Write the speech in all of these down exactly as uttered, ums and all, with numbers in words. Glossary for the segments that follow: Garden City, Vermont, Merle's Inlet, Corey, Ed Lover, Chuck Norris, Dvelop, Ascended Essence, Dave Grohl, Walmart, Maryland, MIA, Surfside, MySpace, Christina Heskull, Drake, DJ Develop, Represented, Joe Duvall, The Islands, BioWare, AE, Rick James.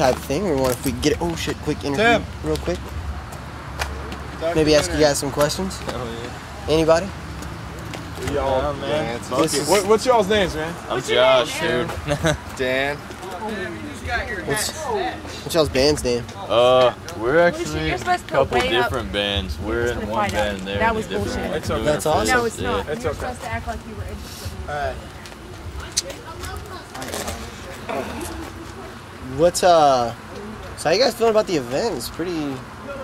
type thing, or what if we get it? Oh shit, quick interview, Tim. real quick. Talk Maybe ask dinner. you guys some questions. Oh, yeah. Anybody? Y'all, yeah, man. Yeah, is, what, what's y'all's names, man? I'm what's Josh, name, dude. Dan. What's, what's y'all's band's name? Uh, we're actually a couple different up. bands. We're, we're in one band and they're in a different one. That's okay. That's awesome. No, it's not. It's okay. Supposed to act like you were interested. All right. What's uh? So how you guys feeling about the event? It's pretty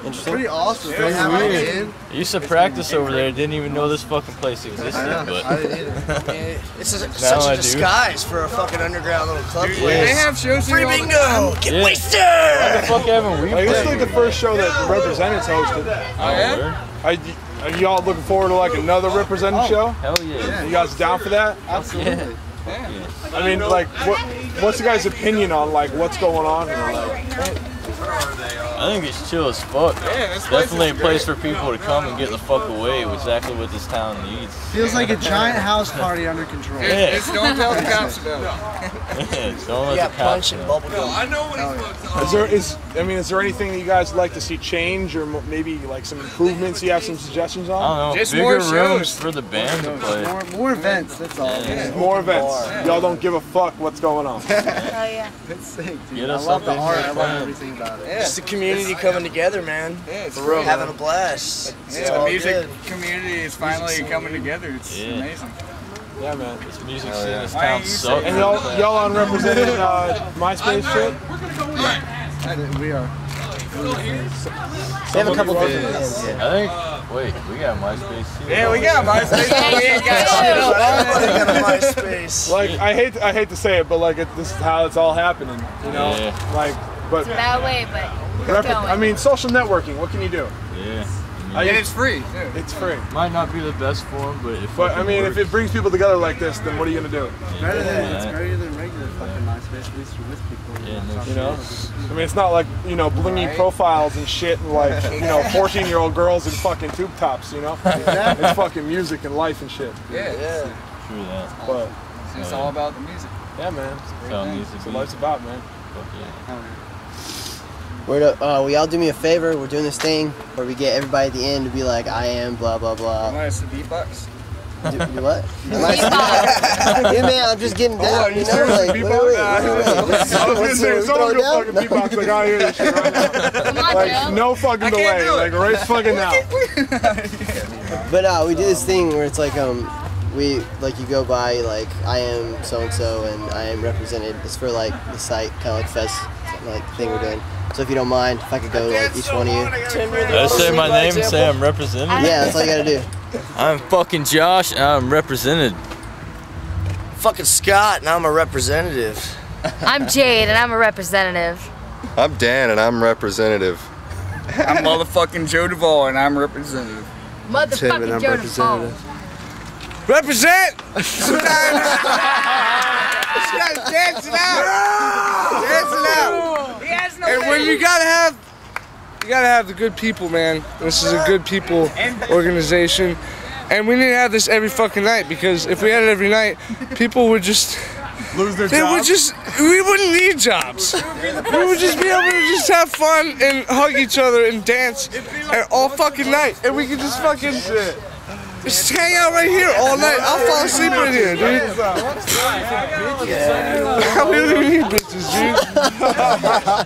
interesting. Pretty awesome. Pretty weird. You used to practice over there. Didn't even know this fucking place existed. I know, but I didn't either. Yeah, it's a, such a I disguise do. for a fucking underground little club. Dude, place. They have shows here. Free bingo. Get yeah. wasted. What the fuck haven't we? Like, this is like the first show that no, Representatives hosted. Oh yeah. I. Are y'all looking forward to like another Represented oh, show? Hell yeah. yeah! You guys down for that? Absolutely. Yeah. Yeah. Yeah. I mean, like, what, what's your guys' opinion on, like, what's going on here? Like, I think it's chill as fuck. Yeah, this Definitely a place great. for people to come and get the fuck away, exactly what this town needs. Feels like a giant house party under control. Yeah. It's, it's don't tell the cops about it. Yeah, it's don't let the cops know. No, I know what he oh, is there, is, I mean, is there anything that you guys like to see change, or maybe, like, some improvements you have some suggestions on? I don't know. Just Bigger more rooms shows. for the band to play. More, more events, that's all. Yeah. Yeah. More events. Yeah. Y'all don't give a fuck what's going on. Yeah. Oh, yeah. That's sick, dude. I love the art. I love everything about it. Just the community coming together, man. Yeah, it's real, having man. a blast. It's, yeah, it's the music good. community is finally so coming good. together. It's yeah. amazing. Yeah, man. This music scene in this town sucks. And y'all unrepresented uh, MySpace shit? We're going to go with that. We are. We have a couple videos. I think. Wait, we got MySpace too. Yeah, we got MySpace. We ain't got shit on that. Everybody got MySpace. Like, I hate, I hate to say it, but like, it, this is how it's all happening. You know, yeah. like, but it's that way, but we're going. I mean, social networking. What can you do? Yeah. I mean, and it's free. Too. It's free. Might not be the best form, but if. But I mean, works. if it brings people together like this, then what are you gonna do? Yeah. Better than it's better than regular fucking MySpace. At least you're with people. Yeah, no you shit. know. I mean, it's not like, you know, blingy right? profiles and shit, and like, you know, fourteen-year-old girls in fucking tube tops. You know. Yeah. It's fucking music and life and shit. Yeah. Yeah. True that. But so it's yeah. all about the music. Yeah, man. It's a great thing. Music. That's what life's about, man. Fuck yeah. We're to, uh, will y'all do me a favor? We're doing this thing where we get everybody at the end to be like, I am, blah, blah, blah. You want us to beatbox? Do, do what? Beatbox! Yeah, man, I'm just getting down, oh, you, you know? Like, wait, wait, wait, wait. I was going to say, someone's going to fucking beatbox like I hear this shit right now. Come on, like, Joe. No fucking delay. Like, right fucking now. But uh, we do this thing where it's like, um, we, like, you go by, like, I am so-and-so and I am represented. It's for, like, the site, kind of like Fest, like, thing we're doing. So if you don't mind, if I could go like each one of you. I say my name and say I'm represented. Yeah, that's all you gotta do. I'm fucking Josh and I'm represented. Fucking Scott and I'm a representative. I'm Jade and I'm a representative. I'm Dan and I'm representative. I'm motherfucking Joe Duvall and I'm representative. Motherfucking I'm Joe Duvall. Represent! Dancing out! Dancing out! And when you gotta have, you gotta have the good people, man. This is a good people organization, and we need to have this every fucking night, because if we had it every night, people would just lose their jobs. They would just, we wouldn't need jobs. We would just be able to just have fun and hug each other and dance and all fucking night, and we could just fucking just hang out right here all night. I'll fall asleep right here, dude. We don't even need bitches,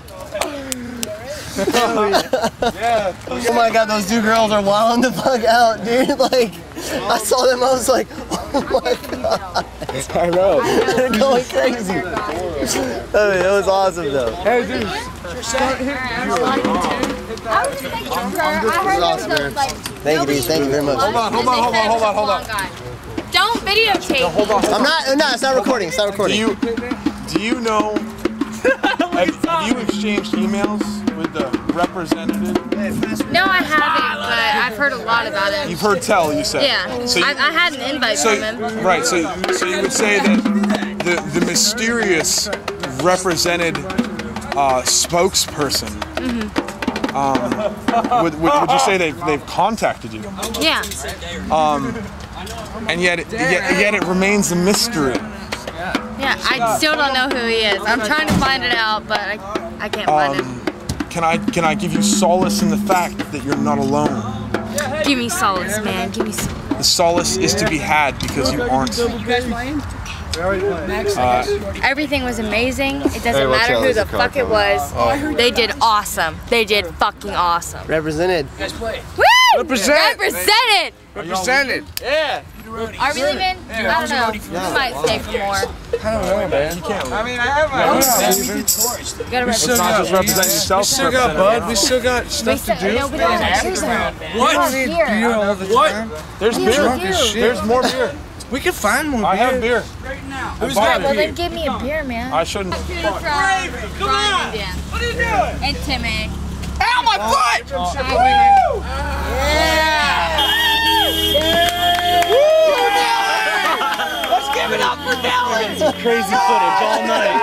dude. Yeah. Oh my god, those two girls are wilding the fuck out, dude. Like, I saw them, I was like, oh my god. I know. They're going crazy. I mean, it was awesome, though. Hey, dude. Thank you, dude. Thank you very much. Hold on, hold on, hold on, hold on, hold on. Don't videotape. Hold on. I'm not, no, it's not recording, it's not recording. Do you, do you know, have, have you exchanged emails? The representative? No, I haven't, but I've heard a lot about it. You've heard tell, you said. Yeah, so you, I, I had an invite so, from him. Right, so, so you would say that the, the mysterious represented uh, spokesperson, mm-hmm. um, would, would, would you say they've, they've contacted you? Yeah. Um, and yet it, yet, yet it remains a mystery. Yeah. I still don't know who he is. I'm trying to find it out, but I, I can't find um, it. Can I, can I give you solace in the fact that you're not alone? Give me solace, man. Give me solace. The solace is to be had because you aren't. You guys playing? Uh, Everything was amazing. It doesn't hey, matter out, who the fuck it was. Oh. They did awesome. They did fucking awesome. Represented. You guys play. Woo! Represent. Represented. Represented. Yeah. Are we leaving? Yeah. I don't know. Yeah. We might stay for more. I don't know, man. You can't. I mean, I have a... We, we still got, just represent yourself. We still got, bud. We still got stuff still, to do. No, we don't have beers around, man. What? We don't have beer all the time. What? There's beer. There's more beer. We can find more beer. I have beer. Right now. Who's got beer? Well, then give me a beer, man. I shouldn't. From, Come from on. Dan. What are you doing? And Timmy. Ow, my foot! Oh. Oh. Woo! Yeah! Yeah. Woo! Let's give it up for Dylan! Some crazy footage all night.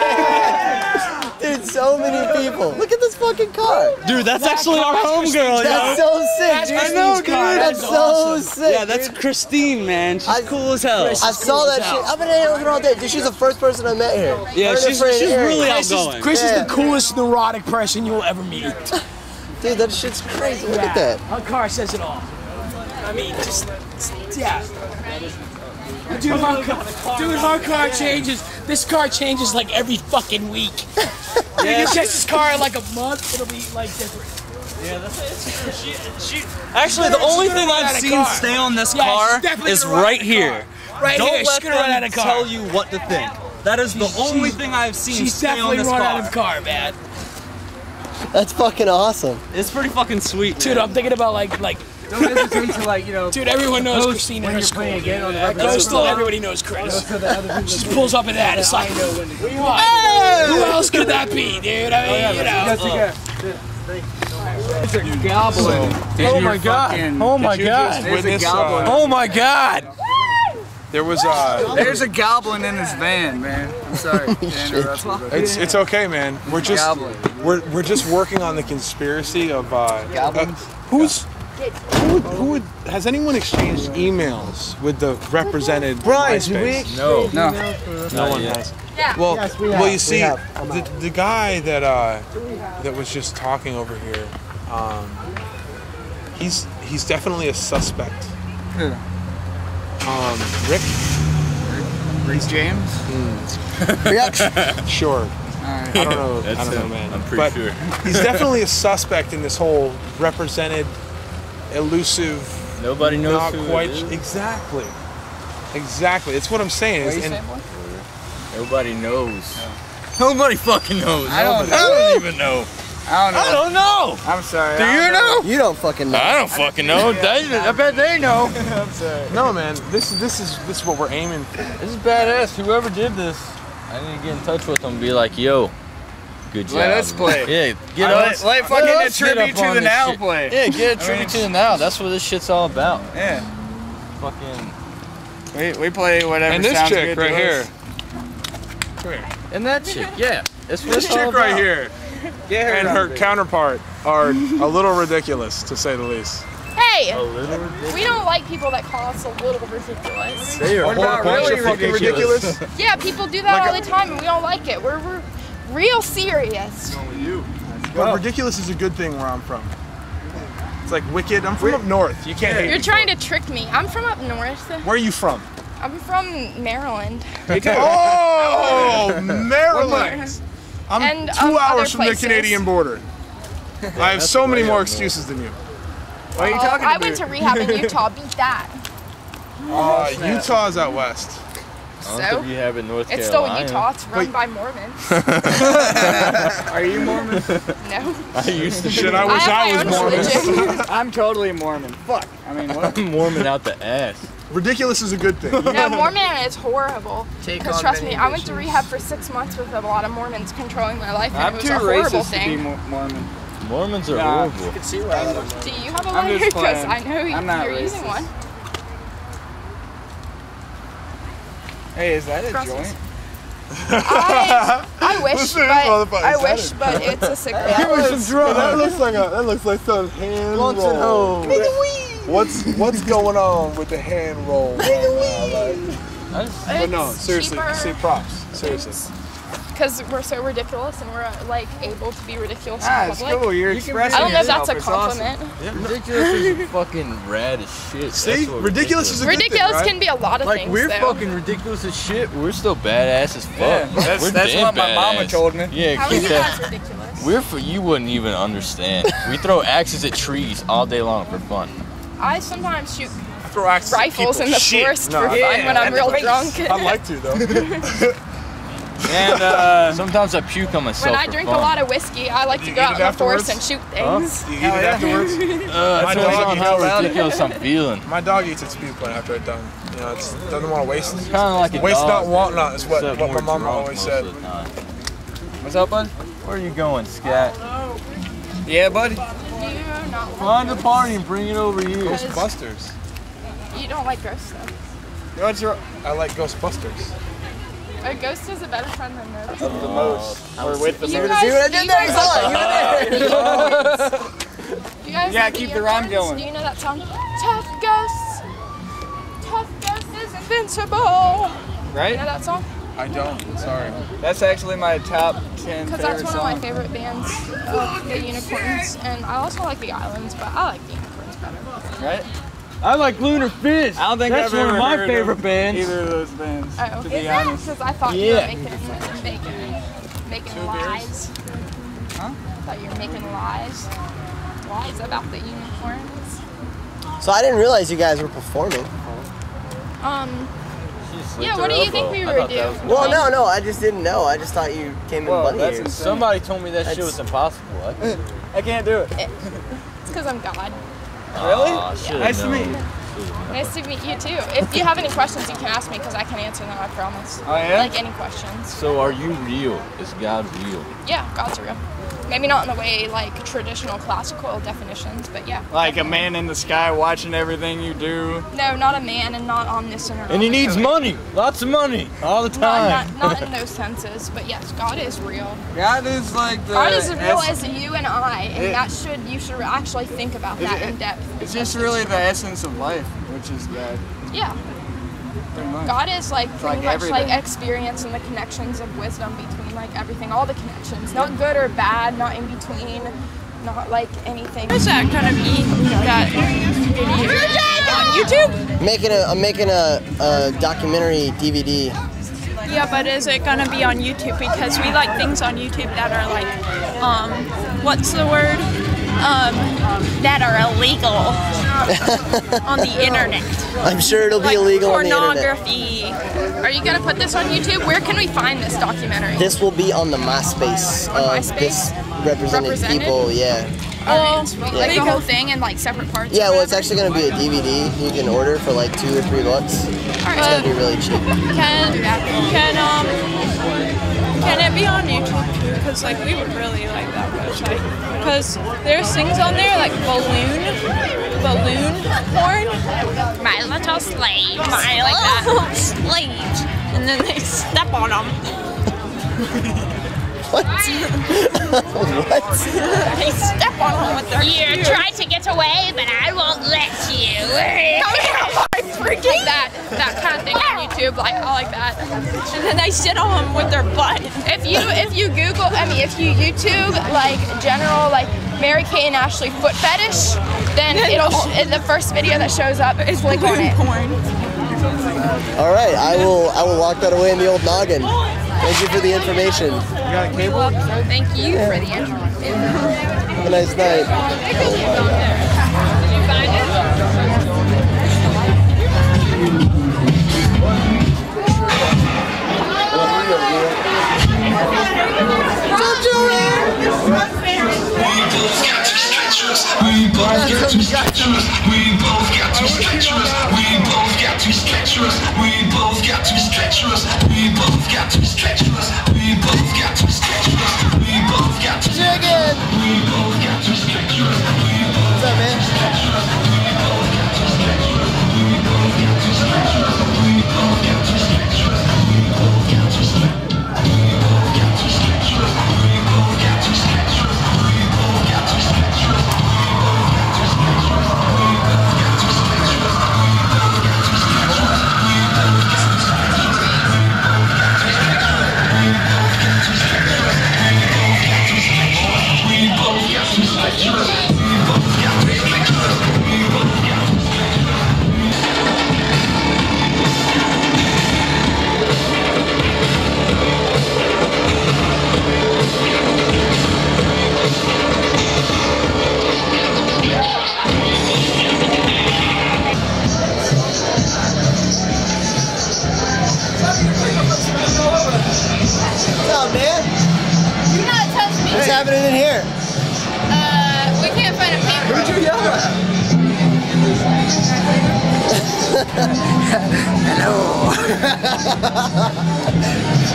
Dude, so many people. Look at this fucking car. Dude, that's that actually car. Our homegirl, yo. That's so sick, dude. I know, dude. That's, that's so awesome. Sick. Yeah, that's Christine, man. She's I, cool as hell. I saw that shit. I've been hanging with her all day. Dude, she's the first person I met here. Yeah, her she's, she's really outgoing. Chris is, Chris yeah. is the coolest neurotic person you'll ever meet. Dude, that shit's crazy. Look yeah. at that. Her car says it all. I mean, just, yeah. Dude, our car, dude, our car changes. This car changes like every fucking week. You can check this car in like a month, it'll be like different. Yeah, that's it. She, she, actually, the only thing I've seen stay on this car is right here. Right here, she's gonna run out of car. Don't let them tell you what to think. That is the only thing I've seen stay on this car. She's definitely run out of car, man. That's fucking awesome. It's pretty fucking sweet, dude. Man. I'm thinking about like, like. Don't hesitate to like, you know. Dude, everyone knows Christina Heskull. Yeah. Like, still, everybody knows Chris. She pulls up and that. It's like, who else could that be, dude? I mean, you know. It's a goblin. Oh my god. Oh my god. There's a goblin. Oh my god. There was uh There's a goblin in his van, man. I'm sorry. It's it's okay, man. We're just we're we're just working on the conspiracy of uh goblins. Who's who would, who would has anyone exchanged emails with the represented MySpace? No, no, no one has. Yeah. Well, yes, we well, you see, the, the guy that uh, that was just talking over here, um, he's he's definitely a suspect. Who? Um, Rick. Rick James. Mm. Sure. I don't know. That's I don't him. know, man. I'm pretty but sure. He's definitely a suspect in this whole represented. Elusive. Nobody knows not who quite it is. Exactly. Exactly. It's what I'm saying. What is, and saying nobody knows. No. Nobody fucking knows. I don't, I don't even know. I don't know. I don't know. I'm sorry. Do you know? know? You don't fucking know. I don't fucking know. They, I bet they know. I'm sorry. No, man. This this is this is what we're aiming for. This is badass. Whoever did this, I need to get in touch with them and be like, yo. Good job. Let us play. Yeah, get us. Let fucking a tribute to the now play. Yeah, get a tribute to the now. That's what this shit's all about. Yeah. Fucking. We we play whatever. And this chick right here. Come here. And that chick, yeah. That's what this chick right here. Yeah. And her counterpart are a little ridiculous, to say the least. Hey. A little ridiculous. We don't like people that call us a little ridiculous. They are really fucking ridiculous. Yeah, people do that all the time, and we don't like it. We're we're. Real serious. You. Well, ridiculous is a good thing where I'm from. It's like wicked. I'm from up north. You can't. Hate You're trying before. to trick me. I'm from up north. Where are you from? I'm from Maryland. Oh, Maryland! I'm and, two um, hours from places. the Canadian border. Yeah, I have so many more excuses than you. What are you uh, talking about? I went to rehab in Utah. Beat that. Uh, Utah's out west. So, you have in North it's Carolina. Still Utah. It's run Wait. by Mormons. Are you Mormon? No. I used to. Shit, I wish I, I was Mormon. I'm totally Mormon. Fuck. I mean, what? I'm Mormon out the ass. Ridiculous is a good thing. No, Mormon is horrible. Because trust me, I went to rehab for six months with a lot of Mormons controlling my life, and I'm it was too a horrible racist thing. To be Mo Mormon. Mormons are nah, horrible. You can see where I live. Do you have a lighter? Because I know you, you're racist. using one. Hey, is that a Process. joint? I, I wish, Listen, but I wish, it? but it's a cigarette. Give me some drugs. That looks like a, that looks like some hand Lunch roll. What's what's going on with the hand roll? Right But no, seriously, say props. Seriously. Because we're so ridiculous and we're like able to be ridiculous ah, in public. Ah, cool. You're expressing I don't know if that's a compliment. Awesome. Yeah, ridiculous is fucking rad as shit. See, ridiculous, ridiculous is a good ridiculous thing, right? Can be a lot of like, things. Like we're though. fucking ridiculous as shit. We're still badass as fuck. Yeah, that's we're that's what my badass. mama told me. Yeah, how keep that. Ridiculous? We're for you wouldn't even understand. We throw axes at trees all day long for fun. I sometimes shoot. Throw axes rifles at in the shit. forest no, for yeah, fun yeah, when I'm real drunk. I like to though. And uh, sometimes I puke on myself. When I drink fun. a lot of whiskey, I like to you go out in the afterwards? forest and shoot things. Huh? You eat Hell it yeah. afterwards? uh, My dog eats how ridiculous I'm feeling. My dog eats its puke when after it's done. You know, it doesn't want to waste. It's kind of like a waste dog, not, want not is what, what my mom always said. What's up, bud? Where are you going, Scat? Yeah, buddy. Find the party and bring it over here. Ghostbusters. You don't like ghost stuff. You know what's your? I like Ghostbusters. A ghost is a better friend than Merle. The most. We're with the most. You guys, you guys yeah, keep the rhyme going. Do you know that song? Tough ghosts. Tough ghosts is invincible. Right? You know that song? I don't. Sorry. That's actually my top ten favorite songs. Because that's one song. of my favorite bands, uh, The Unicorns. And I also like The Islands, but I like The Unicorns better. Right? I like Lunar Fist. I don't think That's I've one ever of my heard favorite of bands. Either of those bands. Oh, to be is honest. Because I thought yeah. you were making making, making Two lies. Beers. Huh? I thought you were making lies. Lies about the unicorns. So I didn't realize you guys were performing. Um. Yeah. What do you think we were doing? Well, no, no. I just didn't know. I just thought you came well, in bunny ears. Somebody told me that that's, shit was impossible. I can't, I can't do it. It's because I'm God. Really? Oh, yeah. Nice to meet you. Nice to meet you too. If you have any questions, you can ask me because I can answer them. I promise. I am? Like any questions. So are you real? Is God real? Yeah, God's real. Maybe not in the way like traditional classical definitions, but yeah. Like definitely. A man in the sky watching everything you do. No, not a man, and not omniscient. Or and he needs money, lots of money, all the time. No, not, not in those senses, but yes, God is real. God is like the. God is real as you and I, and it, that should you should actually think about that it, in depth. It's just really the essence of life, which is God. Yeah. God is like it's pretty like much everything. like experience and the connections of wisdom between like everything, all the connections, not good or bad, not in between, not like anything. What's that kind of eat that video on YouTube? Making a I'm making a, a documentary D V D. Yeah, but is it gonna be on YouTube? Because we like things on YouTube that are like, um, what's the word? Um, that are illegal on the internet. I'm sure it'll be like illegal on the internet. Pornography. Are you gonna put this on YouTube? Where can we find this documentary? This will be on the MySpace. On uh, MySpace? This represented, represented people, yeah. Oh, well, yeah. Like the whole thing in like separate parts? Yeah, well it's actually gonna be a D V D you can order for like two or three bucks. Right. It's uh, gonna be really cheap. Can, can, um... Can it be on YouTube? Because like we would really like that website. Because there's things on there like balloon, balloon porn, my little slaves, my like that slaves, and then they step on them. What? What? They step on them with their. You try to get away, but I won't let you. Freaking like that, that kind of thing on YouTube, like I like that. And then they sit on them with their butt. If you if you Google, I mean, if you YouTube like general like Mary Kay and Ashley foot fetish, then it'll sh the first video that shows up is like on it. Porn. All right, I will I will lock that away in the old noggin. Thank you for the information. You got a cable? Thank you yeah. for the information. Have a nice night. Did you find it? We both got two sketchers. We both got two sketchers. We both got two sketchers. We both got two sketchers. We both got two sketchers. We both got two sketchers. We both got two sketchers. We both got two sketchers. We both got two sketchers. We both got two sketchers. We both got two sketchers. We both got two sketchers. We both got two sketchers. Thank you. Hello.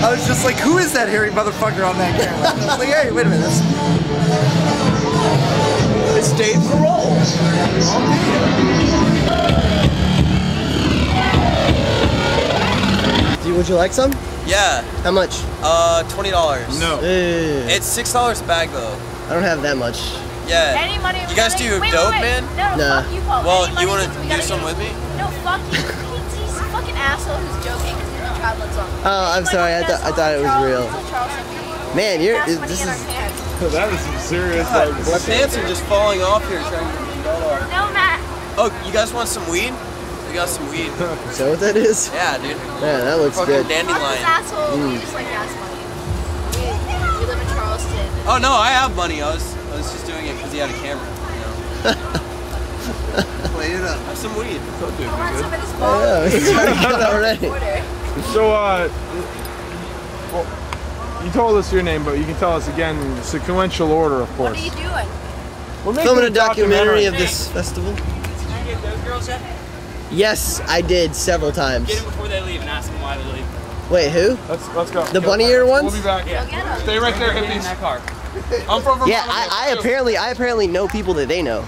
I was just like, who is that hairy motherfucker on that camera? I was like, hey, wait a minute. It's Dave Grohl. Dude, would you like some? Yeah. How much? Uh, twenty dollars. No. Hey. It's six dollars a bag though. I don't have that much. Yeah. Any money you guys do wait, dope, wait, wait. man? No. Nah. Fuck you, Paul. Well, you want to do some with me? No, fuck you. He's a fucking asshole who's joking because he's a child looks on. Oh, I'm sorry. I thought I thought it was real. Man, you're this is. That is some serious. God, like, my pants are just falling off here. Trying to get dollar. No, Matt. Oh, you guys want some weed? We got some weed. Is that what that is? Yeah, dude. Yeah, that looks fucking good. Dandelion. Fuck this asshole. Mm. We just like ass money. We, we live in Charleston. Oh no, I have money. I was I was just doing it because he had a camera. You know. Play it up. Have some weed. I want some of this ball. I know. It's already good already. So uh, well, you told us your name, but you can tell us again in sequential order, of course. What are you doing? We're making filming a documentary, documentary of this festival. Did you get those girls yet? Yes, I did several times. Get them before they leave and ask them why they leave. Wait, who? Let's let's go. The bunny ear ones? We'll be back. Yeah. Yeah. Stay right there, hippies. In that car. I'm from Vermont. Yeah, I, I apparently I apparently know people that they know.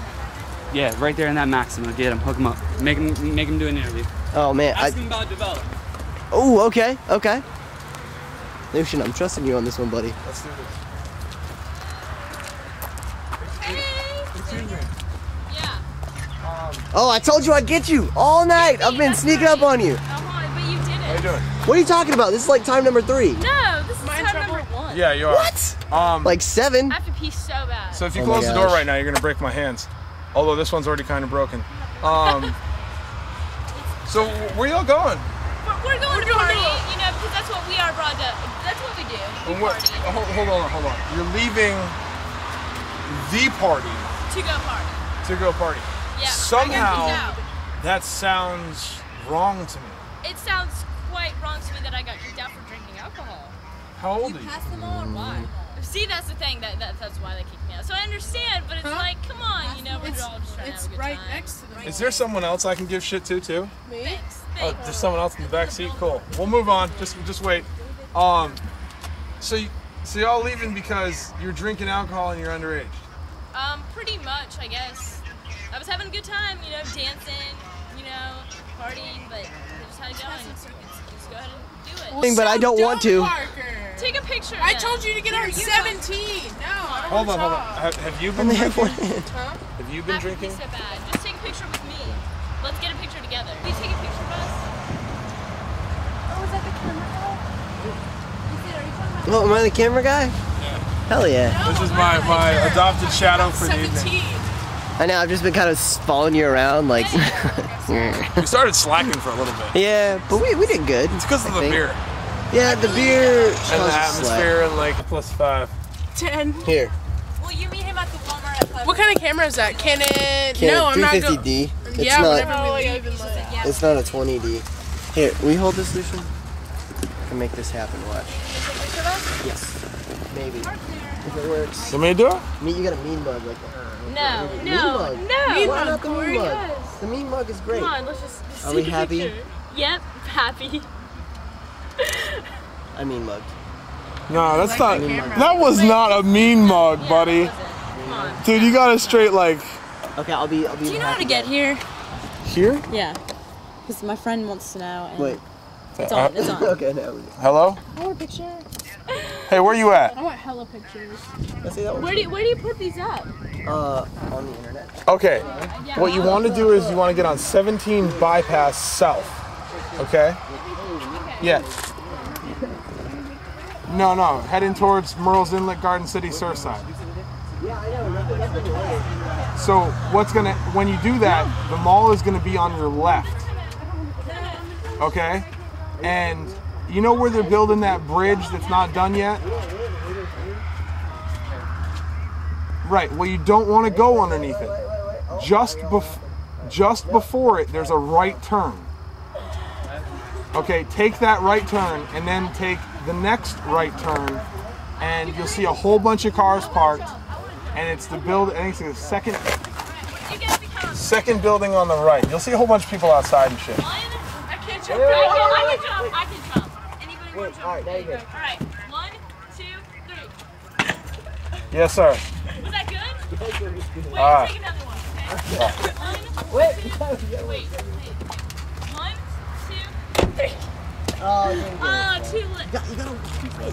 Yeah, right there in that Maxima. Get them, hook them up, make them make them do an interview. Oh man. Ask I, them about Develop. Oh, okay, okay. Lucian, I'm trusting you on this one, buddy. Let's do this. Oh, I told you I'd get you all night. I've been sneaking up on you. Come on, but you didn't. How you doing? What are you talking about? This is like time number three. No, this is time number one. Yeah, you are. What? Um, like seven? I have to pee so bad. So if you close the door right now, you're gonna break my hands. Although this one's already kind of broken. Um. So where y'all going? We're, we're going to party, you know, because that's what we are brought up. That's what we do. We party. Hold on, hold on. You're leaving the party. To go party. To go party. Yeah, somehow, that sounds wrong to me. It sounds quite wrong to me that I got kicked out for drinking alcohol. How old you are you? Passed them all or why? See, that's the thing. That, that that's why they kicked me out. So I understand, but it's huh? like, come on, you know, we're it's, all just trying to have a good right time. Next to the Is there someone else I can give shit to too? Me? Thanks, thanks. Oh, there's someone else in the back seat. Cool. We'll move on. Just just wait. Um, so you, so y'all leaving because you're drinking alcohol and you're underage? Um, pretty much, I guess. I was having a good time, you know, dancing, you know, partying, but I just had to go and just go ahead and do it. Well, but so I don't, don't want to. Parker. Take a picture. I then. told you to get our seventeen. No. Hold on, hold on. Have, have you been drinking? Huh? Have you been Not drinking? So bad. Just take a picture with me. Let's get a picture together. Can you take a picture of us? Oh, is that the camera guy? You oh, am I the camera guy? Yeah. Hell yeah. No, this is my, my adopted shadow for the evening. I know, I've just been kind of following you around, like... We started slacking for a little bit. Yeah, but we, we did good. It's because of the beer. Yeah, the beer... And the atmosphere and like plus five. Ten. Here. Well, you meet him at the Walmart at five. What kind of camera is that? Canon... Canon no, I'm not going... three fifty D. It's yeah, not, no, yeah. It's not a twenty D. Here, will you hold this, Lucian? I can make this happen, watch. Yes. Maybe. If it works. You want me to do it? Me, you got a mean bug like that. No, no, no. Mean no. Mean Why not the mean mug? Yes. The mean mug is great. Come on, let's just, just Are we happy? Picture. Yep, happy. I mean mugged. No, that's like not. That, that was Wait. not a mean mug, yeah, buddy. Come on. Dude, you got a straight like. Okay, I'll be. I'll be. Do you know how to get here? Here? Yeah, because my friend wants to know. And Wait. It's uh, on. It's on. Okay, now we go. Hello. Hello, picture. Hey, where you at? I want hella pictures. Let's see that one. Where do you, where do you put these up? Uh, on the internet. Okay. Uh, yeah, what you want to do is you want to get on seventeen bypass south. Okay? Yeah. No, no. Heading towards Merle's Inlet, Garden City, Surfside. Yeah, I know. So what's gonna when you do that, the mall is gonna be on your left. Okay? And you know where they're building that bridge that's not done yet? Right, well you don't want to go underneath it. Just, bef just before it, there's a right turn. Okay, take that right turn and then take the next right turn and you'll see a whole bunch of cars parked and it's the build, I think it's the second, second building on the right. You'll see a whole bunch of people outside and shit. can jump. I can jump. I can jump. Anybody want to jump? All right, there you go. All right. One, two, three. Yes, sir. Was that good? Wait, right. Take another one, okay? One, two, wait. Wait. One, two, three. Oh, uh, two. You gotta, you gotta,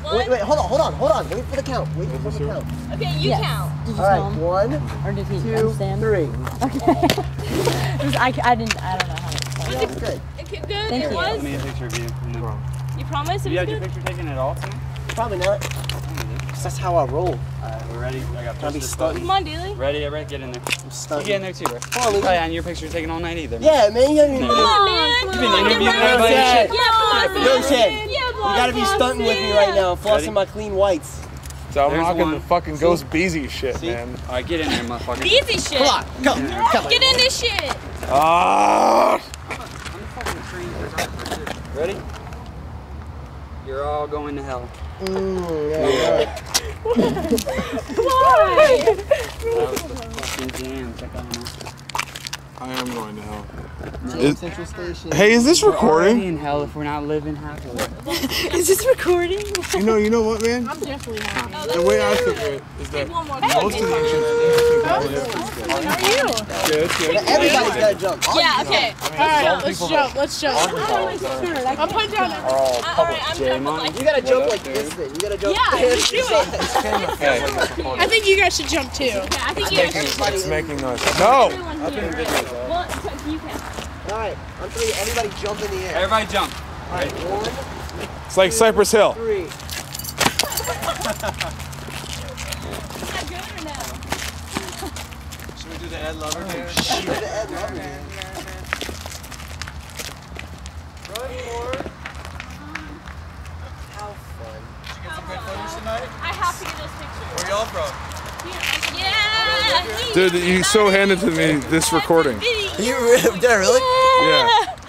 wait, wait, wait, hold on, hold on, hold on. Wait for the count. Wait for the count. Okay, you yes. count. All right, one, or did he two, three. Okay. I, I didn't, I don't know how to explain it. Was it, it good? Good, Thank it you. was? Let me get a picture of you. No. You promise it you was good? You had your picture taken at all tonight? Probably not. Because that's how I roll. Alright, we're ready. I got to be stuck. Come on, Daly. Ready, everybody? Get in there. I'm stuck. You get in there too, bro. Come on, oh, yeah, and your picture taken all night either. Man. Yeah, man. You gotta be in there. Come on, man. You've been interviewing everybody. Yeah, Blossy. Yeah, Blossy. You gotta be stunting with me right now. Flossing my clean whites. So I'm rocking the fucking Ghost Beezy shit, man. Alright, get in there, motherfucker. Beezy shit. Come on. Come on. Get in this shit. Ah! I'm fucking trained. Ready? You're all going to hell. Ooh, yeah. yeah. Why? I am going to hell. Is, Central Station. Hey, is this recording? We're in hell if we're not living happily. Is this recording? You know, you know what, man? I'm definitely happy. No, the way I took it is that most of the action. How are you? Good, good. Everybody's got to jump. Yeah, okay. All right, let's jump. Let's jump. I'm putting down. All right, I'm jumping. You got to jump like this thing. You got to jump. Yeah, let's do it. I think you guys should jump too. Yeah, I think you guys should jump. It's making noise. No! Well, you can. All right, on three, everybody jump in the air. Everybody jump. All right, one, it's like two, Cypress Hill. Three. Is that good or no? Should we do the Ed Lover? Oh, shoot. The Ed Lover. Run more. How fun. Did you get some good photos tonight? I have to get those pictures. Where y'all from? Yeah. Dude, you so handed to me this recording. You did I really? Yeah.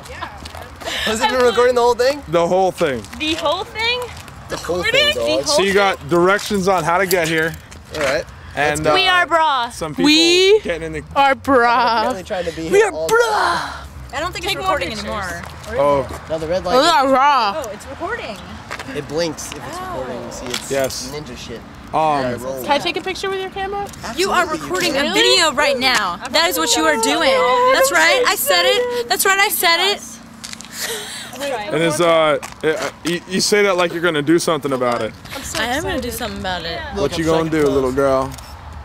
yeah. Was it been recording the whole thing? The whole thing. The whole thing? The whole thing. The whole so you got directions on how to get here. All right. And uh, we are bra. Some people we getting in the are bra. Really trying to be we are bra. Time. I don't think Take it's recording anymore. Oh. No, the red light. Oh, raw. Oh, it's recording. It blinks if it's recording. You see, it's yes. ninja shit. Um, yeah, can I take a picture with your camera? Absolutely. You are recording a video right now. That is what you are doing. That's right. I said it. That's right. I said it. And it's uh, it, you say that like you're gonna do something about it. I'm so I am gonna do something about it. What Look, you gonna do, little girl?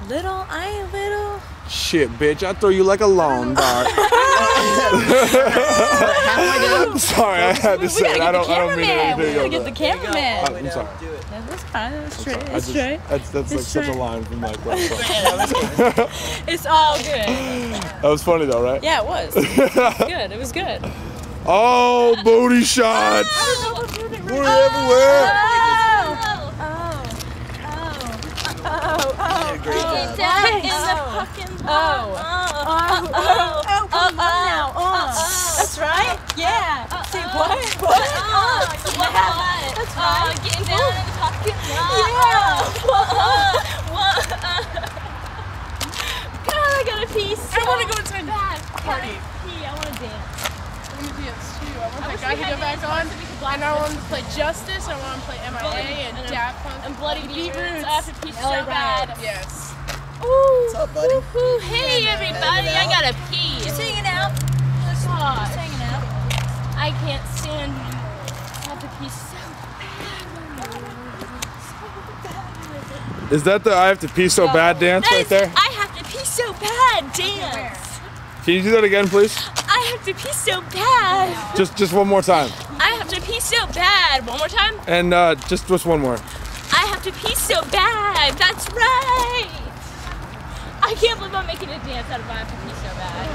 Little, I ain't little. Shit, bitch! I throw you like a lawn dart. I'm sorry, I had to we, say we it. I don't, I don't mean anything. We gotta get the cameraman. I, I'm sorry. That's fine. That's true. That's true. That's that's like such a line from like. It's all good. That was funny though, right? Yeah, it was. It was good. It was good. Oh, booty shots! Oh, I don't know what We're oh, everywhere. Oh, oh, oh, oh, oh. Great job. That is a fucking. Oh, oh, oh, oh, oh, now, oh. That's right. Yeah. See what? What? What happened? That's right. Getting down in the pocket. Yeah. What? God, I got a piece. I want to go to my party. I want to dance. I want to dance too. I want that guy to get back on. And I want to play Justice. I want to play M I A and Daft Punk and Bloody Beatroots. I have a piece so bad. Yes. Ooh, what's up, buddy? Ooh, hey, everybody. I got a pee. Just hanging out. Just, just hanging out. I can't stand you. I have to pee so bad. So bad. Is that the I have to pee so no. bad dance that right is, there? I have to pee so bad dance. Can you do that again, please? I have to pee so bad. Just just one more time. I have to pee so bad. One more time? And uh, just, just one more. I have to pee so bad. That's right. I can't believe I'm making a dance out of my pee so bad.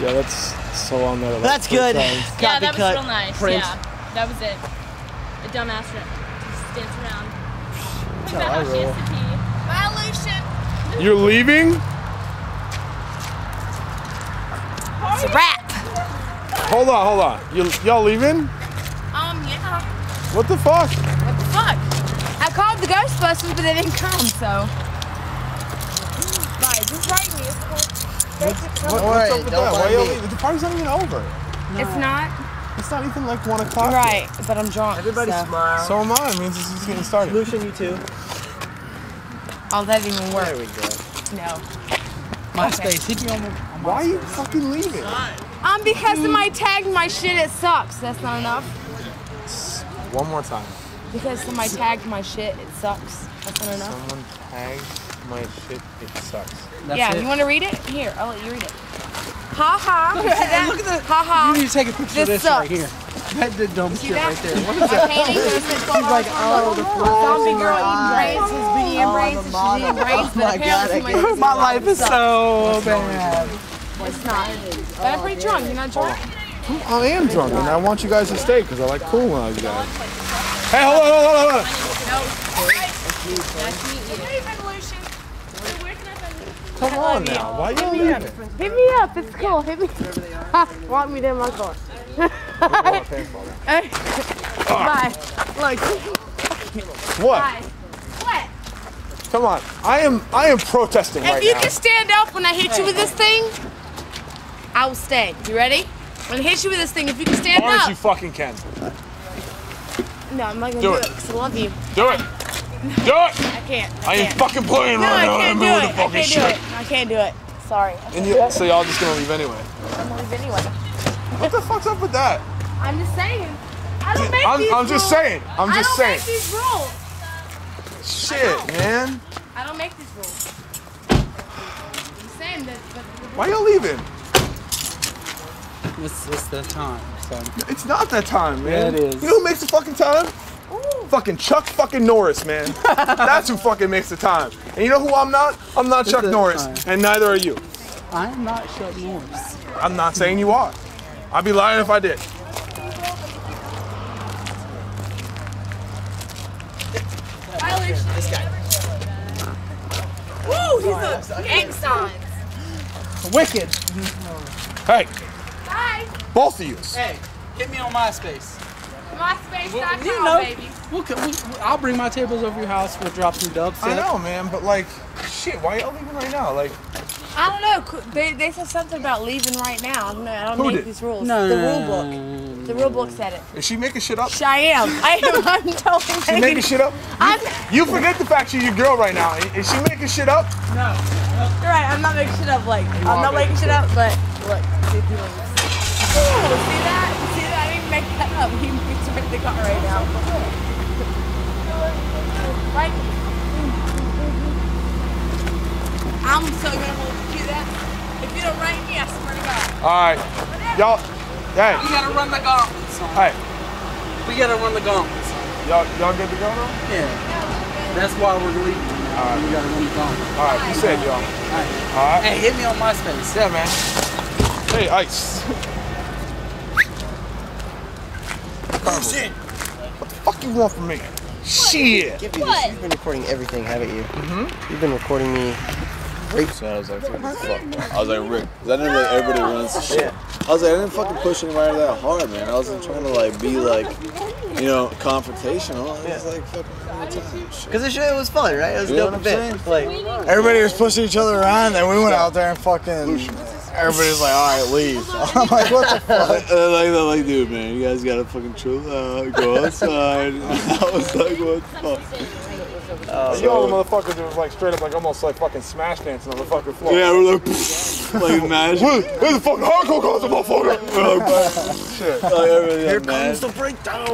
Yeah, that's so on there. Like that's good. Times. Yeah, that was cut. Real nice. Print. Yeah, that was it. A dumbass rip. Just dance around. That's how I roll. Violation. You're leaving? It's a wrap. Hold on, hold on. Y'all leaving? Um, yeah. What the fuck? What the fuck? I called the Ghostbusters, but they didn't come, so. Just write me. It's cool. What's, what, what's up with that? Why y'all leave? The party's not even over. not. It's not? It's not even like one o'clock. Right, yet. But I'm drunk. Everybody so. Smile. So am I. It means it's just getting started. Lucian, you too. Oh, that didn't even work. There we go. No. MySpace. Hit me on the. On Why are you fucking leaving? Um, because of my tag, my shit, it sucks. That's not enough. One more time. Because somebody tagged my shit, it sucks. That's not enough. Someone tagged my shit, it sucks. That's yeah, it. You want to read it? Here, I'll let you read it. Ha ha. Look at that. Look at that. Ha ha. You need to take a picture this of this sucks. Right here. That did dumb shit that? Right there. What is that? She's like, oh, the zombie girl eating braids, has been eating braids, and she's eating braids. Oh my god, my life is so bad. It's not. But I'm pretty drunk. You're not drunk? I am drunk, and I want you guys to stay because I like cool when I was guys. Hey, hold on, hold on, hold on. Come on now. Why are you leaving? Hit me up. It's cool. Hit me up. Walk me down my car. Bye. Like. What? Bye. What? Come on. I am. I am protesting right now. If you can stand up when I hit you with this thing, I will stay. You ready? When I hit you with this thing, if you can stand up. As long as you fucking can. No, I'm not gonna do it because I love you. Do it. Do it. I can't. I ain't fucking playing right now. I'm doing the fucking shit. I can't do it. Sorry. And you, so y'all just gonna leave anyway? I'm gonna leave anyway. What the fuck's up with that? I'm just saying. I don't make these rules. I'm just saying. I'm just saying. I don't make these rules. Shit, man. I don't make these rules. I'm saying that. Why y'all leaving? It's, it's the time, son. It's not that time, man. Yeah, it is. You know who makes the fucking time? Ooh. Fucking Chuck fucking Norris, man. That's who fucking makes the time. And you know who I'm not? I'm not it's Chuck Norris, time. And neither are you. I'm not Chuck Norris. I'm not saying you are. I'd be lying if I did. Violation. This guy. Woo, he's a gang sign. Wicked. Hey. Hi. Both of you. Hey, get me on MySpace. MySpace dot com, you know, baby. We'll, we'll, I'll bring my tables over your house. We'll drop some dubs. I know, man, but like, shit, why y'all leaving right now? Like, I don't know. They, they said something about leaving right now. No, I don't Who make did? These rules. No. The rule book. The rule book said it. Is she making shit up? She, I am. I am. I'm totally making. She making shit up? I'm, you forget the fact she's your girl right now. Is she making shit up? No. You're right. I'm not making shit up. Like, you I'm not making shit up, but look. See that? See that? I didn't make that up. He makes her in the car right now. Like, I'm so gonna hold you to that. If you don't write me, I swear to God. Alright. Y'all, hey. We gotta run the gauntlets. Hey. We gotta run the gauntlets. Y'all y'all good to go now? Yeah. That's why we're leaving. Alright. We gotta run the gauntlets. Alright, you said y'all. Alright. Alright. Hey, hit me on MySpace. Yeah, man. Hey, Ice. Oh, shit. What the fuck you want from me? What? Shit. Give me what? This. You've been recording everything, haven't you? Mm-hmm. You've been recording me. So I was like, what the fuck? I was like, Rick, because I didn't like everybody runs the shit. I was like, I didn't fucking push anybody that hard, man. I wasn't trying to like be like, you know, confrontational. I was like, fucking. Because the shit was fun, right? It was dope a bit. Like everybody was pushing each other around, and we went out there and fucking. Everybody's like, all right, leave. I'm like, what the fuck? And like, they're like, dude, man, you guys gotta fucking chill out, go outside. I was like, what the fuck? Uh, you know, the motherfuckers that was like straight up, like almost like fucking smash dancing on the fucking floor. Yeah, we're like, like imagine. Where's the fucking hardcore concert, motherfucker? We're like, shit. Like, here like, comes the breakdown.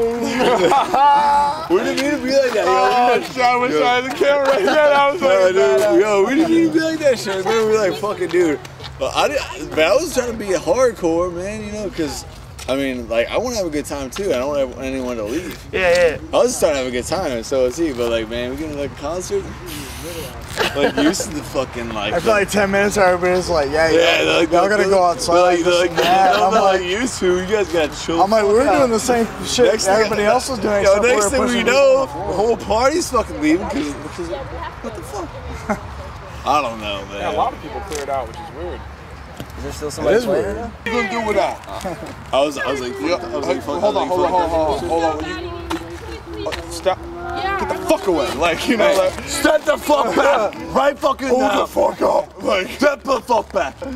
We didn't need to be like that. Yo, oh, I wish I had the camera right there. I was like, no, dude, yo, we didn't need to be like that shit. We were like, fucking dude. But I, did, but I was trying to be hardcore, man, you know, because, I mean, like, I want to have a good time, too. I don't want anyone to leave. Yeah, yeah. I was just trying to have a good time, and so was he. But, like, man, we're going to, like, a concert. Like, used to the fucking, like. After, like, ten minutes, everybody's like, yeah, yeah. Yeah, like, y'all got to go outside. Like, like, yeah, I'm not like, used to. You guys got chill. I'm like, we're out. Doing the same shit next everybody thing, else is doing. Yo, next thing we know, the whole party's fucking leaving because, what the fuck? I don't know, man. Yeah, a lot of people cleared out, which is weird. Is there still somebody playing? What you gonna do with that? I was, I was like, I was like, hold on, hold on, hold on, hold on. Stop. Yeah, get the fuck away. Like, you know, hey, like. Step the fuck back. Right fucking Hold now. Hold the fuck up. Like, step the fuck back. Yeah,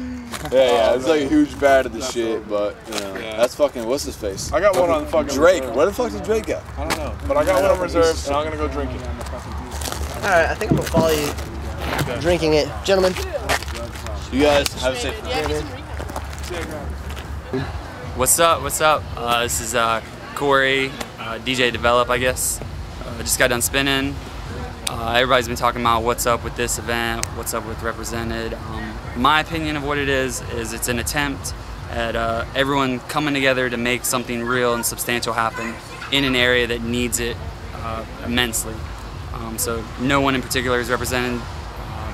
yeah, it's like a huge bad of the that's shit, over. But, you know, yeah. That's fucking, what's his face? I got fucking one on fucking Drake. Reserve. Where the fuck did Drake go? I don't know. But I got I one on reserve, and I'm gonna go drink it. Alright, I think I'm gonna follow you okay. Drinking it. Gentlemen. You guys, have a safe night. What's up, what's up? Uh, this is uh, Corey, uh, D J Develop, I guess. I uh, just got done spinning. Uh, everybody's been talking about what's up with this event, what's up with Represented. Um, my opinion of what it is, is it's an attempt at uh, everyone coming together to make something real and substantial happen in an area that needs it uh, immensely. Um, so no one in particular is represented, uh,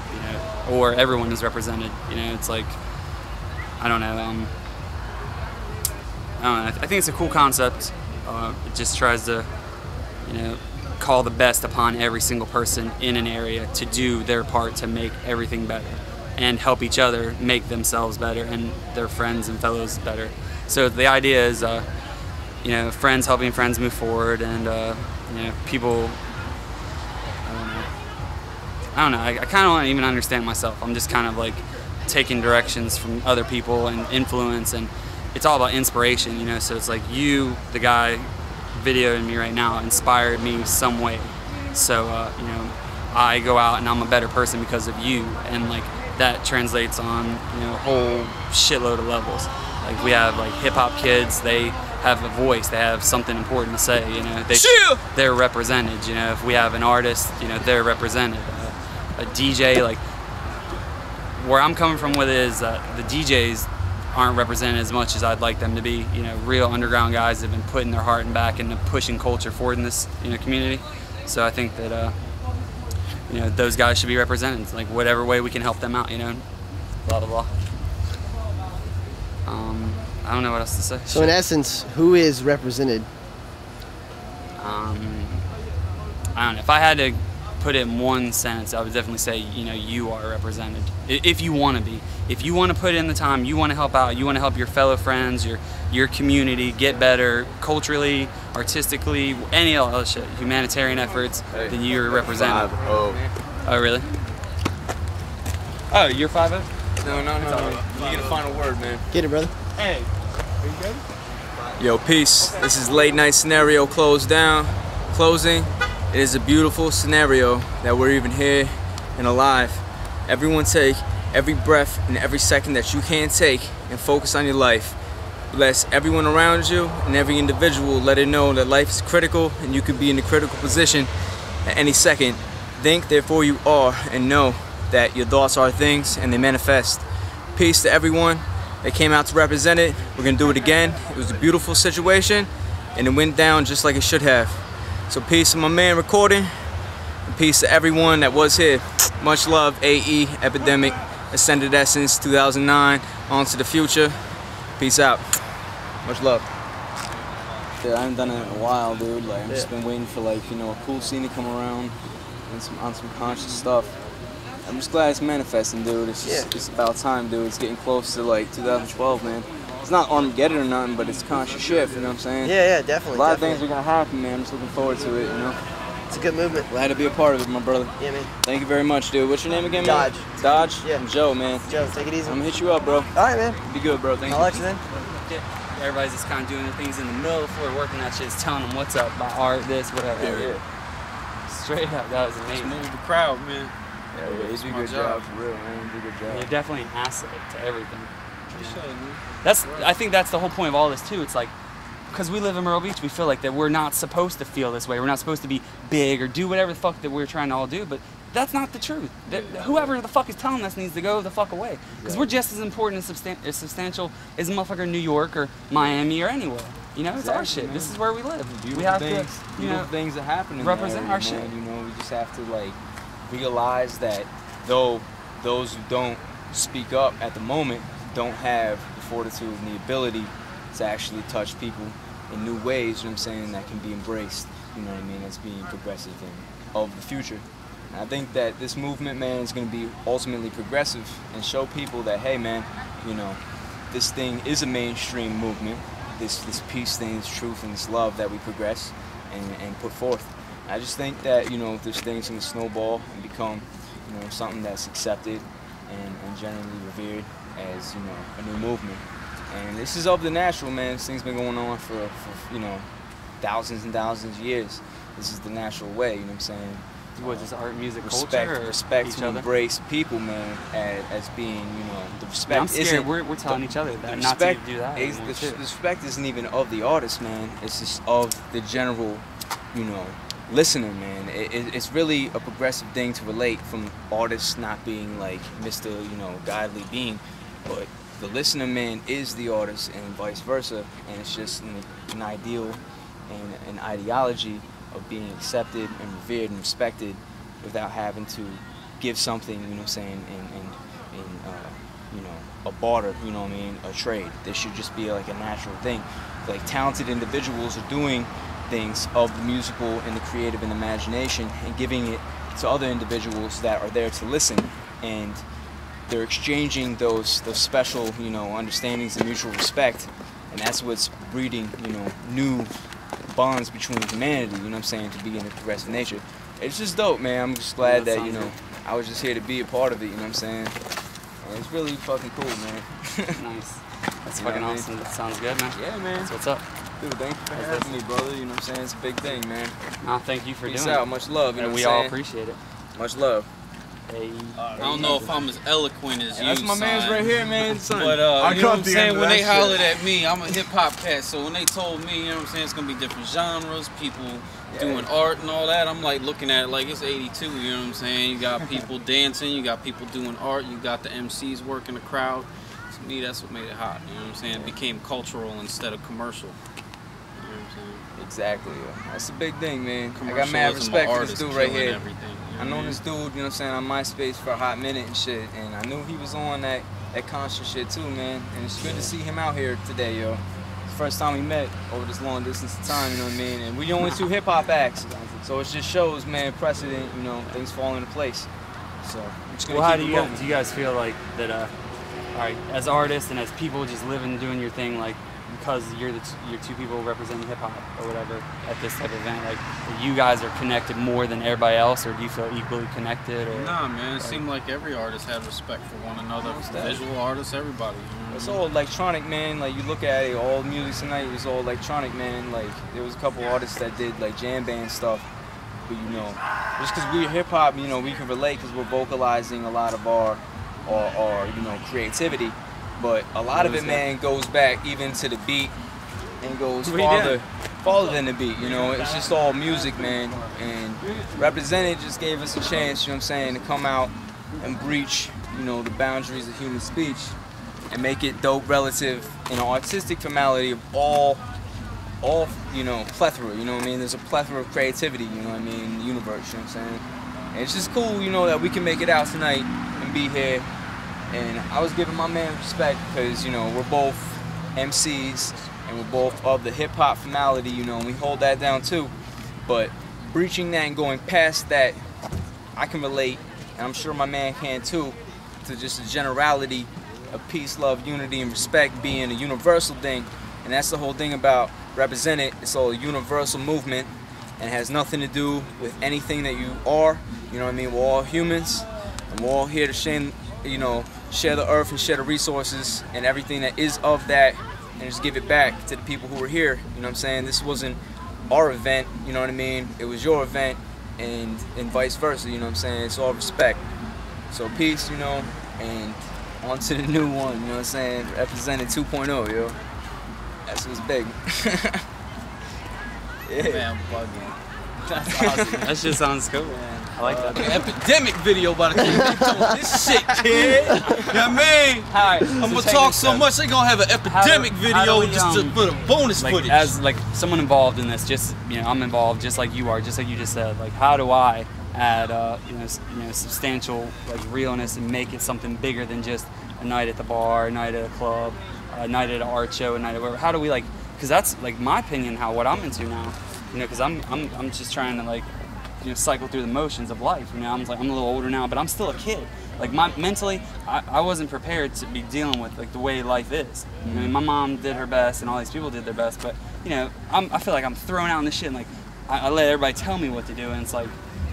you know, or everyone is represented. You know, it's like, I don't know. Um, I don't know. I think it's a cool concept. Uh, it just tries to, you know, call the best upon every single person in an area to do their part to make everything better and help each other make themselves better and their friends and fellows better. So the idea is, uh, you know, friends helping friends move forward and, uh, you know, people, I don't know, I, I kind of don't even understand myself. I'm just kind of like taking directions from other people and influence, and it's all about inspiration, you know, so it's like you, the guy, videoing me right now inspired me some way, so uh, you know, I go out and I'm a better person because of you, and like that translates on, you know, a whole shitload of levels. Like we have like hip hop kids, they have a voice, they have something important to say, you know, they they're represented. You know, if we have an artist, you know, they're represented. Uh, a D J, like where I'm coming from with it is uh, the D Js aren't represented as much as I'd like them to be. You know, real underground guys have been putting their heart and back into pushing culture forward in this, you know, community. So I think that, uh, you know, those guys should be represented, like whatever way we can help them out, you know, blah, blah, blah. Um, I don't know what else to say. So in essence, who is represented? Um, I don't know. If I had to put it in one sentence, I would definitely say, you know, you are represented. If you want to be. If you want to put in the time, you want to help out, you want to help your fellow friends, your your community get better culturally, artistically, any other shit, humanitarian efforts, hey, then you're represented. five oh. Oh, really? Oh, you're five oh? No, no, no, no. You get a final word, man. Get it, brother. Hey, are you good? Yo, peace. Okay. This is Late Night Scenario Closed Down. Closing. It is a beautiful scenario that we're even here and alive. Everyone take every breath and every second that you can take and focus on your life. Bless everyone around you and every individual. Let it know that life is critical and you could be in a critical position at any second. Think, therefore you are, and know that your thoughts are things and they manifest. Peace to everyone that came out to represent it. We're gonna do it again. It was a beautiful situation and it went down just like it should have. So peace to my man recording, and peace to everyone that was here. Much love, A E, Epidemic, Ascended Essence, two thousand nine, on to the future. Peace out. Much love. Dude, I haven't done it in a while, dude. Like, I've yeah. just been waiting for, like, you know, a cool scene to come around and some, on some conscious stuff. I'm just glad it's manifesting, dude. It's just yeah. it's about time, dude. It's getting close to, like, two thousand twelve, man. It's not Armageddon or nothing, but it's conscious shift, you know what I'm saying? Yeah, yeah, definitely. A lot definitely. of things are going to happen, man. I'm just looking forward to it, you know? It's a good movement. Glad to be a part of it, my brother. Yeah, man. Thank you very much, dude. What's your name again, Dodge. man? Dodge. Dodge? Yeah. I'm Joe, man. Joe, take it easy. I'm going to hit you up, bro. All right, man. Be good, bro. Thank I'll you. I'll let you then. Yeah. Everybody's just kind of doing things in the middle before working that shit. Just telling them what's up, my art, this, whatever. Yeah, yeah. Straight up. That was amazing. Just move the crowd, man. Yeah, yeah. You do a good job. job. For real, man. You do a good job. You're definitely an asset to everything. That's, I think that's the whole point of all this too. It's like, because we live in Myrtle Beach, we feel like that we're not supposed to feel this way. We're not supposed to be big or do whatever the fuck that we're trying to all do, but that's not the truth. That, whoever the fuck is telling us needs to go the fuck away. Because we're just as important and substan as substantial as a motherfucker in New York or Miami or anywhere. You know, it's exactly, our shit. Man. This is where we live. Beautiful we have things, to, you know, things that happen in represent area, our man. shit. You know, we just have to like realize that though those who don't speak up at the moment don't have the fortitude and the ability to actually touch people in new ways, you know what I'm saying, that can be embraced, you know what I mean, as being progressive and of the future. And I think that this movement, man, is going to be ultimately progressive and show people that, hey, man, you know, this thing is a mainstream movement, this this peace thing, this truth and this love that we progress and, and put forth. I just think that, you know, there's things can snowball and become, you know, something that's accepted and, and generally revered as, you know, a new movement. And this is of the natural, man. This thing's been going on for, for you know, thousands and thousands of years. This is the natural way, you know what I'm saying? What, just art, music, respect, culture? Or respect to other? Embrace people, man, as, as being, you know, the respect is we're, we're telling the, each other that not to do that. Is, the, the respect isn't even of the artist, man. It's just of the general, you know, listener, man. It, it, it's really a progressive thing to relate from artists not being like Mister, you know, godly being, but the listener, man, is the artist and vice versa. And it's just an, an ideal and an ideology of being accepted and revered and respected without having to give something, you know what I'm saying, in, in, in uh, you know, a barter, you know what I mean, a trade. This should just be like a natural thing. Like, talented individuals are doing things of the musical and the creative and imagination and giving it to other individuals that are there to listen, and they're exchanging those, those special, you know, understandings and mutual respect, and that's what's breeding, you know, new bonds between humanity, you know what I'm saying, to be in the progressive nature. It's just dope, man. I'm just glad that, that you know, good. I was just here to be a part of it, you know what I'm saying? And it's really fucking cool, man. Nice. That's you fucking awesome. I mean? That sounds good, man. Yeah, man. That's what's up. Dude, thank you for having me, brother. You know what I'm saying? It's a big thing, man. Nah, thank you for Peace doing out. It. Much love, you know and what I'm saying? We all appreciate it. Much love. Hey, I don't know if I'm as eloquent as yeah, you, that's my son. Man's right here, man. Son. But, uh, I you know what I'm saying? When they hollered at me, I'm a hip-hop cat, so when they told me, you know what I'm saying, it's going to be different genres, people yeah. doing art and all that, I'm, like, looking at it like it's eighty-two, you know what I'm saying? You got people dancing, you got people doing art, you got the M Cs working the crowd. To me, that's what made it hot, you know what I'm saying? It became cultural instead of commercial. You know what I'm saying? Exactly. Yeah. That's a big thing, man. I got mad respect for this dude right here. Everything. I know this dude, you know what I'm saying, on MySpace for a hot minute and shit, and I knew he was on that, that concert shit too, man, and it's good to see him out here today, yo. It's the first time we met over this long distance of time, you know what I mean, and we the only two hip-hop acts, so it just shows, man, precedent, you know, things fall into place, so I'm just gonna well, keep how do, you, do you guys feel like that, uh, all right, as artists and as people just living and doing your thing, like, because you're the t you're two people representing hip-hop or whatever at this type of event, like, you guys are connected more than everybody else, or do you feel equally connected? Or, nah, man, it like, seemed like every artist had respect for one another, visual artists, everybody. You know it's I mean? All electronic, man. Like, you look at it, all music tonight was all electronic, man. Like, there was a couple artists that did, like, jam band stuff, but, you know, just because we're hip-hop, you know, we can relate because we're vocalizing a lot of our, our, our you know, creativity. But a lot of it, man, goes back even to the beat and goes farther, farther than the beat, you know? It's just all music, man. And Represented just gave us a chance, you know what I'm saying, to come out and breach, you know, the boundaries of human speech and make it dope relative in an artistic formality of all, all, you know, plethora, you know what I mean? There's a plethora of creativity, you know what I mean, in the universe, you know what I'm saying? And it's just cool, you know, that we can make it out tonight and be here. And I was giving my man respect because, you know, we're both M Cs and we're both of the hip-hop formality, you know, and we hold that down too. But breaching that and going past that, I can relate, and I'm sure my man can too, to just a generality of peace, love, unity, and respect being a universal thing. And that's the whole thing about Represent It. It's all a universal movement and has nothing to do with anything that you are. You know what I mean? We're all humans and we're all here to shame, you know, share the earth and share the resources and everything that is of that, and just give it back to the people who were here, you know what I'm saying? This wasn't our event, you know what I mean? It was your event, and, and vice versa, you know what I'm saying? It's all respect. So peace, you know, and on to the new one, you know what I'm saying? Represented two point oh, yo. That's what's big. Yeah. Man, I'm bugging. That's awesome. That shit sounds cool, man. I like that. Uh, epidemic video by the time you doing this shit, kid. You know what I mean? Right, so I'm going to talk so much, they're going to have an epidemic do, video we, um, just to put a bonus like, footage. As like someone involved in this, just, you know, I'm involved just like you are, just like you just said. Like, how do I add, uh, you know, you know, substantial, like, realness and make it something bigger than just a night at the bar, a night at a club, a night at an art show, a night at whatever? How do we, like, because that's, like, my opinion, how what I'm into now, you know, because I'm, I'm, I'm just trying to, like, you know, cycle through the motions of life. You know, I'm like, I'm a little older now, but I'm still a kid. Like, my mentally, I, I wasn't prepared to be dealing with like the way life is. You know, I mean, my mom did her best, and all these people did their best, but you know, I'm, I feel like I'm thrown out in this shit. And, like, I, I let everybody tell me what to do, and it's like,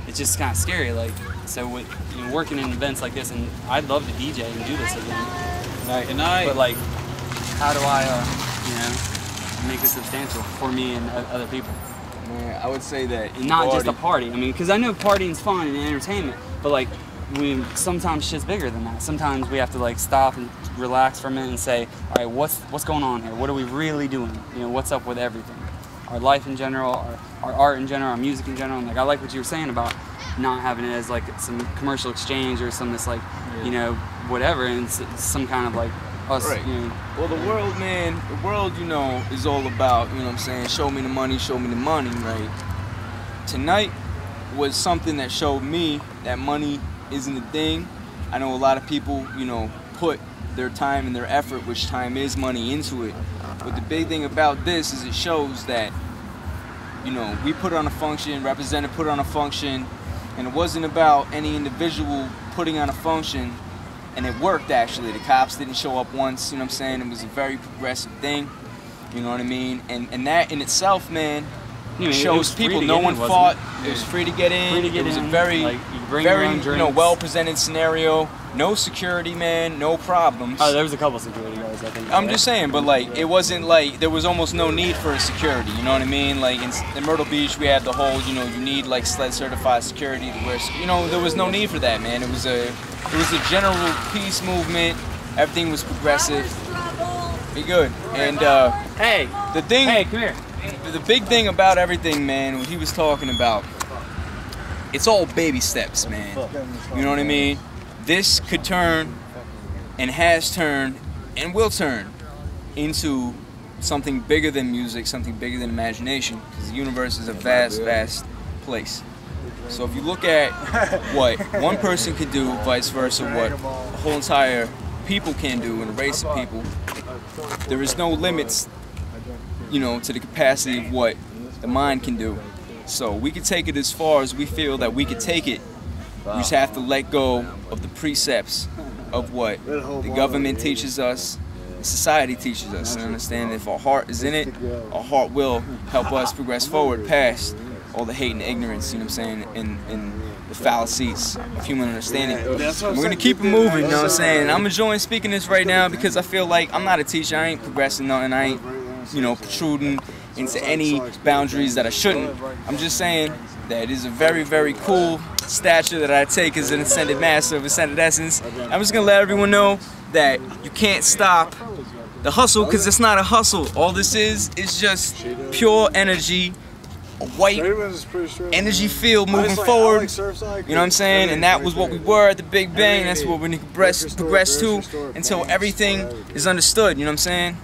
it's just kind of scary. Like, so with, you know, working in events like this, and I'd love to D J and do this again. Like, and I, but like, how do I, uh, you know, make it substantial for me and other people? Yeah, I would say that and not already... just a party. I mean, because I know partying's fun and entertainment, but like, we sometimes shit's bigger than that. Sometimes we have to like stop and relax for a minute and say, all right, what's what's going on here? What are we really doing? You know, what's up with everything? Our life in general, our, our art in general, our music in general. And like, I like what you were saying about not having it as like some commercial exchange or some this like, yeah. you know, whatever, and it's, it's some kind of like us. Right. You know, well, the world, man, the world, you know, is all about, you know what I'm saying, show me the money, show me the money, right? Tonight was something that showed me that money isn't a thing. I know a lot of people, you know, put their time and their effort, which time is money, into it. But the big thing about this is it shows that, you know, we put on a function, represented put on a function, and it wasn't about any individual putting on a function, and it worked actually. The cops didn't show up once, you know what I'm saying? It was a very progressive thing, you know what I mean? And, and that in itself, man, You know, shows people no one fought. It was free to get in. It was a very, like, you very you know, well-presented scenario. No security, man. No problems. Oh, there was a couple security guys, I think. I'm right? just saying, but like, it wasn't like there was almost no need for a security. You know what I mean? Like in, in Myrtle Beach, we had the whole, you know, you need like sled certified security to wear. You know, there was no need for that, man. It was a, it was a general peace movement. Everything was progressive. Be good. And uh, hey, the thing. Hey, come here. The big thing about everything, man, what he was talking about, it's all baby steps, man. You know what I mean? This could turn, and has turned, and will turn into something bigger than music, something bigger than imagination, because the universe is a vast, vast place. So if you look at what one person could do, vice versa, what a whole entire people can do, and a race of people, there is no limits, you know, to the capacity of what the mind can do. So we can take it as far as we feel that we could take it. We just have to let go of the precepts of what the government teaches us, society teaches us, and understand that if our heart is in it, our heart will help us progress forward past all the hate and ignorance, you know what I'm saying, and, and the fallacies of human understanding. And we're gonna keep it moving, you know what I'm saying. And I'm enjoying speaking this right now because I feel like I'm not a teacher, I ain't progressing nothing, I ain't, you know, protruding into any boundaries that I shouldn't. I'm just saying that it is a very, very cool stature that I take as an Ascended Master of Ascended Essence. I'm just gonna let everyone know that you can't stop the hustle because it's not a hustle. All this is is just pure energy, a white energy field moving forward. You know what I'm saying? And that was what we were at the Big Bang. That's what we're gonna progress, progress to until everything is understood. You know what I'm saying?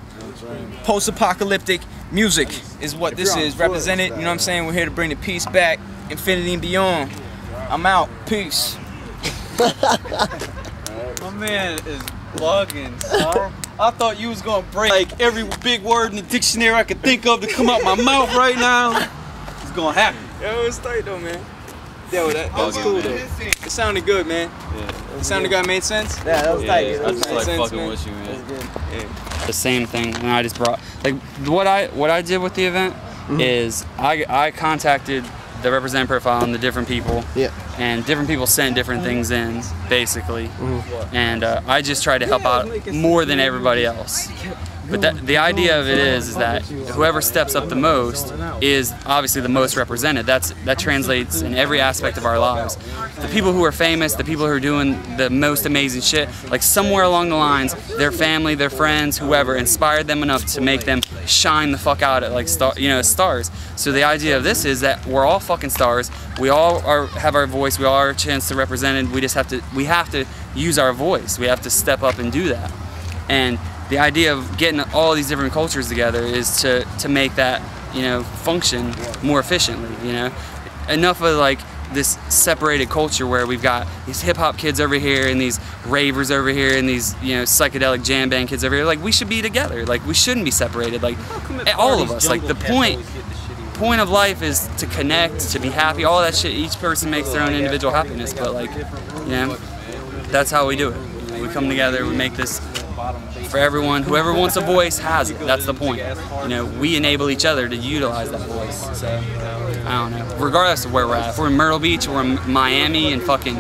Post-apocalyptic music is what this is, represented, you know what I'm saying? We're here to bring the peace back, infinity and beyond. I'm out, peace. My man is bugging, son. I thought you was gonna break like every big word in the dictionary I could think of to come out my mouth right now. It's gonna happen. Yo, it was tight though, man. Yo, that, that was cool though. It sounded good, man. Yeah. It sounded good, made sense? Yeah, that was tight. Yeah, yeah. I just like fucking with you, man. The same thing, and I just brought like what I what I did with the event mm-hmm. is I I contacted the representative profile and the different people, yeah, and different people sent different things in basically, mm-hmm. and uh, I just tried to help out more than everybody else. But that, the idea of it is is that whoever steps up the most is obviously the most represented. That's that translates in every aspect of our lives. The people who are famous, the people who are doing the most amazing shit, like somewhere along the lines, their family, their friends, whoever inspired them enough to make them shine the fuck out at like star, you know, stars. So the idea of this is that we're all fucking stars. We all are have our voice. We all are a chance to represent it. We just have to we have to use our voice. We have to step up and do that. And the idea of getting all these different cultures together is to, to make that, you know, function more efficiently, you know? Enough of like this separated culture where we've got these hip hop kids over here and these ravers over here and these, you know, psychedelic jam band kids over here. Like, we should be together. Like, we shouldn't be separated. Like, all of us. Like, the point point of life is to connect, to be happy, all that shit. Each person makes their own individual happiness, but like, you know, that's how we do it. We come together, we make this for everyone. Whoever wants a voice has it. That's the point. You know, we enable each other to utilize that voice. So, I don't know. Regardless of where we're at, if we're in Myrtle Beach or in Miami and fucking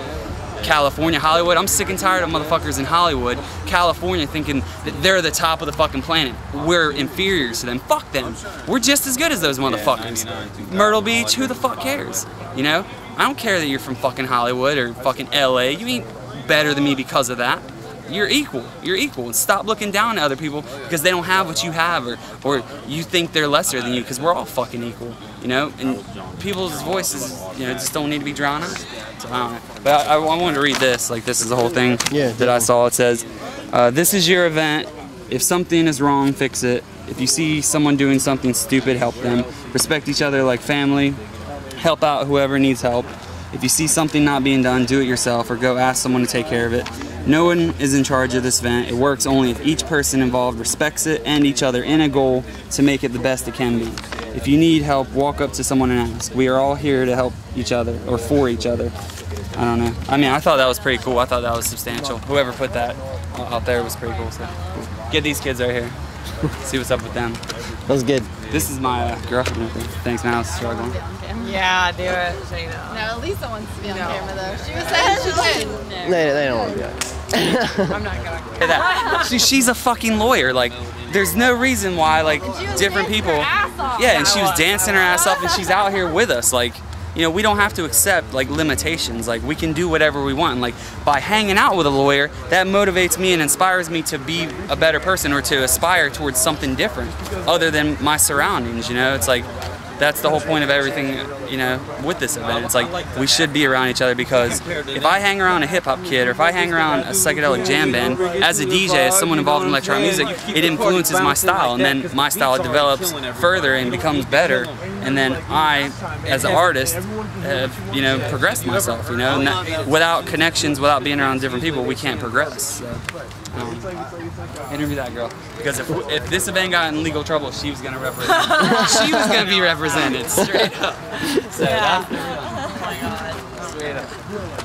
California, Hollywood, I'm sick and tired of motherfuckers in Hollywood, California, thinking that they're the top of the fucking planet. We're inferior to them. Fuck them. We're just as good as those motherfuckers. Myrtle Beach, who the fuck cares? You know? I don't care that you're from fucking Hollywood or fucking L A. You ain't better than me because of that. You're equal. You're equal. And stop looking down at other people because they don't have what you have, or, or you think they're lesser than you, because we're all fucking equal, you know? And people's voices, you know, just don't need to be drawn out. Um, but I, I wanted to read this. Like, this is the whole thing yeah, that I saw. It says, uh, this is your event. If something is wrong, fix it. If you see someone doing something stupid, help them. Respect each other like family. Help out whoever needs help. If you see something not being done, do it yourself or go ask someone to take care of it. No one is in charge of this event. It works only if each person involved respects it and each other in a goal to make it the best it can be. If you need help, walk up to someone and ask. We are all here to help each other or for each other. I don't know. I mean, I thought that was pretty cool. I thought that was substantial. Whoever put that out there was pretty cool. So get these kids right here. See what's up with them. That was good. This is my uh, girlfriend. Thanks, now it's struggling. Yeah, do it. So you know. No, Lisa wants to be on no. camera though. She was saying she didn't. No. They, they don't want to be on camera. I'm not going to that. She, she's a fucking lawyer. Like, there's no reason why, like, different people. Yeah, and she was dancing her ass off, and she's out here with us. Like, you know, we don't have to accept, like, limitations. Like, we can do whatever we want. And, like, by hanging out with a lawyer, that motivates me and inspires me to be a better person or to aspire towards something different other than my surroundings, you know? It's like, that's the whole point of everything, you know, with this event. It's like, we should be around each other, because if I hang around a hip-hop kid or if I hang around a psychedelic jam band, as a D J, as someone involved in electronic music, it influences my style, and then my style develops further and becomes better, and then I, as an artist, have, you know, progressed myself, you know? And that, without connections, without being around different people, we can't progress. So, um, interview that girl, because if, if this event got in legal trouble, she was going to represent She was going to be represented. Straight up. So yeah. That's the real. Oh my God. Straight up.